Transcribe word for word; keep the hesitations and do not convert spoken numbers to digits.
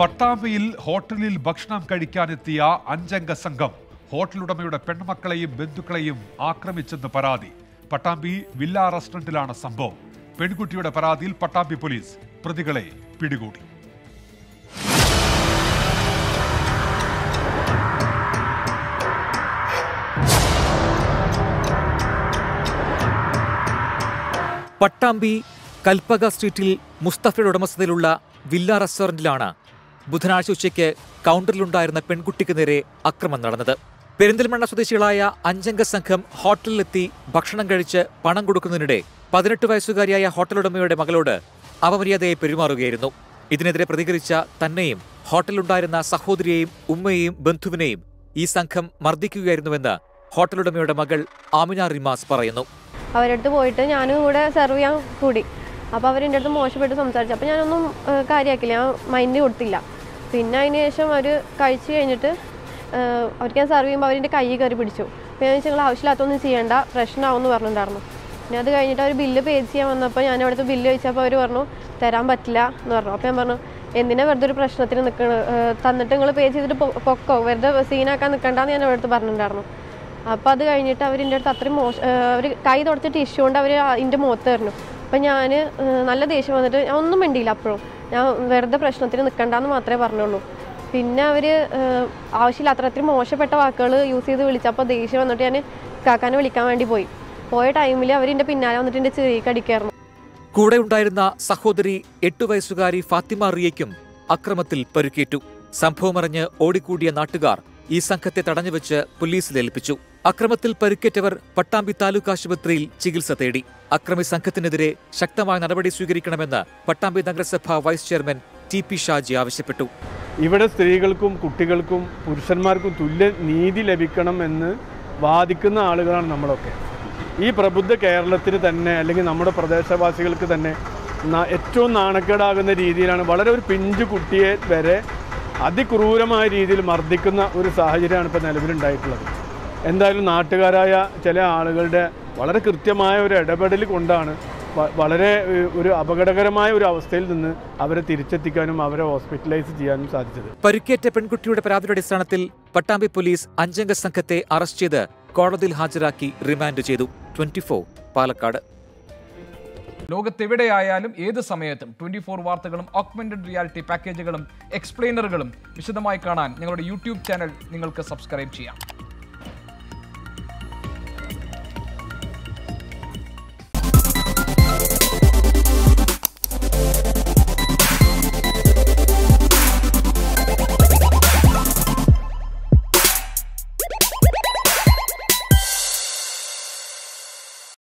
പട്ടാമ്പിയിൽ ഹോട്ടലിൽ ഭക്ഷണം കഴിക്കാനെത്തിയ അഞ്ചംഗ സംഘം ഹോട്ടലുടമയുടെ പെൺമക്കളെയും ബന്ധുക്കളെയും ആക്രമിച്ചെന്ന് പരാതി. പട്ടാമ്പി വില്ല റെസ്റ്റോറന്റിലാണ് സംഭവം. പെൺകുട്ടിയുടെ പരാതിയിൽ പട്ടാമ്പി പോലീസ് പ്രതികളെ പിടികൂടി. പട്ടാമ്പി കൽപ്പക സ്ട്രീറ്റിൽ മുസ്തഫയുടെ ഉടമസ്ഥതയിലുള്ള വില്ല റെസ്റ്റോറന്റിലാണ് ബുധനാഴ്ച ഉച്ചയ്ക്ക് കൗണ്ടറിലുണ്ടായിരുന്ന പെൺകുട്ടിക്ക് നേരെ ആക്രമണം നടന്നത്. പെരിന്തൽമണ്ണ സ്വദേശികളായ അഞ്ചംഗ സംഘം ഹോട്ടലിലെത്തി ഭക്ഷണം കഴിച്ച് പണം കൊടുക്കുന്നതിനിടെ പതിനെട്ട് വയസ്സുകാരിയായ ഹോട്ടലുടമയുടെ മകളോട് അപമര്യാദയെ പെരുമാറുകയായിരുന്നു. ഇതിനെതിരെ പ്രതികരിച്ച തന്നെയും ഹോട്ടലിലുണ്ടായിരുന്ന സഹോദരിയെയും ഉമ്മയെയും ബന്ധുവിനെയും ഈ സംഘം മർദ്ദിക്കുകയായിരുന്നുവെന്ന് ഹോട്ടലുടമയുടെ മകൾ ആമിന റിമാസ് പറയുന്നു. അവരടുത്ത് പോയിട്ട് ഞാനും കൂടെ സെർവ് ചെയ്യാൻ കൂടി. അപ്പോൾ അവരെൻ്റെ അടുത്ത് മോശപ്പെട്ട് സംസാരിച്ചു. അപ്പോൾ ഞാനൊന്നും കാര്യമാക്കില്ല, ഞാൻ മൈൻഡ് കൊടുത്തില്ല. പിന്നെ അതിന് ശേഷം അവർ കഴിച്ചു കഴിഞ്ഞിട്ട് അവർക്ക് ഞാൻ സെർവ് ചെയ്യുമ്പോൾ അവരെൻ്റെ കൈ കയറി പിടിച്ചു. അപ്പോൾ ഞാൻ ഞങ്ങൾ ആവശ്യമില്ലാത്തൊന്നും ചെയ്യേണ്ട, പ്രശ്നമാവുമെന്ന് പറഞ്ഞിട്ടുണ്ടായിരുന്നു. പിന്നെ അത് കഴിഞ്ഞിട്ട് അവർ ബില്ല് പേ ചെയ്യാൻ വന്നപ്പോൾ ഞാൻ അവിടുത്തെ ബില്ല് ചോദിച്ചപ്പോൾ അവർ പറഞ്ഞു തരാൻ പറ്റില്ല എന്ന് പറഞ്ഞു. അപ്പോൾ ഞാൻ പറഞ്ഞു എന്തിനാണ് വെറുതെ ഒരു പ്രശ്നത്തിന് നിൽക്കണ, തന്നിട്ട് നിങ്ങൾ പേ ചെയ്തിട്ട് പൊക്കോ, വെറുതെ സീനാക്കാൻ നിൽക്കണ്ടെന്ന് ഞാൻ അവിടുത്തെ പറഞ്ഞിട്ടുണ്ടായിരുന്നു. അപ്പോൾ അത് കഴിഞ്ഞിട്ട് അവർ എൻ്റെ അടുത്ത് അത്രയും മോശം, അവർ കൈ തുടച്ചിട്ട് ടിഷ്യൂ കൊണ്ട് അവർ എൻ്റെ മുഖത്ത് തരുന്നു. അപ്പം ഞാൻ നല്ല ദേഷ്യം വന്നിട്ട് ഞാൻ ഒന്നും മിണ്ടിയില്ല. അപ്പോഴും ഞാൻ വെറുതെ പ്രശ്നത്തിന് നിൽക്കണ്ടെന്ന് മാത്രമേ പറഞ്ഞുള്ളൂ. പിന്നെ അവർ ആവശ്യമില്ലാത്ത അത്രയും മോശപ്പെട്ട വാക്കുകൾ യൂസ് ചെയ്ത് വിളിച്ചപ്പോൾ ദേഷ്യം വന്നിട്ട് ഞാൻ കാക്കാനെ വിളിക്കാൻ വേണ്ടി പോയി. പോയ ടൈമിൽ അവർ എൻ്റെ പിന്നാലെ വന്നിട്ട് എൻ്റെ ചെറിയക്ക് അടിക്കായിരുന്നു. കൂടെ ഉണ്ടായിരുന്ന സഹോദരി എട്ടു വയസ്സുകാരി ഫാത്തിമ റിയയ്ക്കും അക്രമത്തിൽ പരുക്കേറ്റു. സംഭവമറിഞ്ഞ് ഓടിക്കൂടിയ നാട്ടുകാർ ഈ സംഘത്തെ തടഞ്ഞുവെച്ച് പോലീസിലേൽപ്പിച്ചു. അക്രമത്തിൽ പരുക്കേറ്റവർ പട്ടാമ്പി താലൂക്ക് ആശുപത്രിയിൽ ചികിത്സ തേടി. അക്രമി സംഘത്തിനെതിരെ ശക്തമായ നടപടി സ്വീകരിക്കണമെന്ന് പട്ടാമ്പി നഗരസഭ vice chairman T P Shaji ആവശ്യപ്പെട്ടു. ഇവിടെ സ്ത്രീകൾക്കും കുട്ടികൾക്കും പുരുഷന്മാർക്കും തുല്യ നീതി ലഭിക്കണം എന്ന് വാദിക്കുന്ന ആളുകളാണ് നമ്മളൊക്കെ. ഈ പ്രബുദ്ധ കേരളത്തിന് തന്നെ അല്ലെങ്കിൽ നമ്മുടെ പ്രദേശവാസികൾക്ക് തന്നെ ഏറ്റവും നാണക്കേടാകുന്ന രീതിയിലാണ് വളരെ ഒരു പിഞ്ചു കുട്ടിയെ വരെ അതിക്രൂരമായ രീതിയിൽ മർദ്ദിക്കുന്ന ഒരു സാഹചര്യമാണ് ഇപ്പോൾ നിലവിലുണ്ടായിട്ടുള്ളത്. എന്തായാലും നാട്ടുകാരായ ചില ആളുകളുടെ വളരെ കൃത്യമായ ഒരു ഇടപെടൽ കൊണ്ടാണ് വളരെ ഒരു അപകടകരമായ ഒരു അവസ്ഥയിൽ നിന്ന് അവരെ തിരിച്ചെത്തിക്കാനും അവരെ ഹോസ്പിറ്റലൈസ് ചെയ്യാനും സാധിച്ചത്. പരിക്കേറ്റ പെൺകുട്ടിയുടെ പരാതിയുടെ അടിസ്ഥാനത്തിൽ പട്ടാമ്പി പോലീസ് അഞ്ചംഗ സംഘത്തെ അറസ്റ്റ് ചെയ്ത് കോടതിയിൽ ഹാജരാക്കി റിമാൻഡ് ചെയ്തു. Twenty four Palakkad. ലോകത്തെവിടെയായാലും ഏത് സമയത്തും ട്വന്റി ഫോർ വാർത്തകളും ഓഗ്മെന്റഡ് റിയാലിറ്റി പാക്കേജുകളും എക്സ്പ്ലെയിനറുകളും വിശദമായി കാണാൻ ഞങ്ങളുടെ യൂട്യൂബ് ചാനൽ നിങ്ങൾക്ക് സബ്സ്ക്രൈബ് ചെയ്യാം.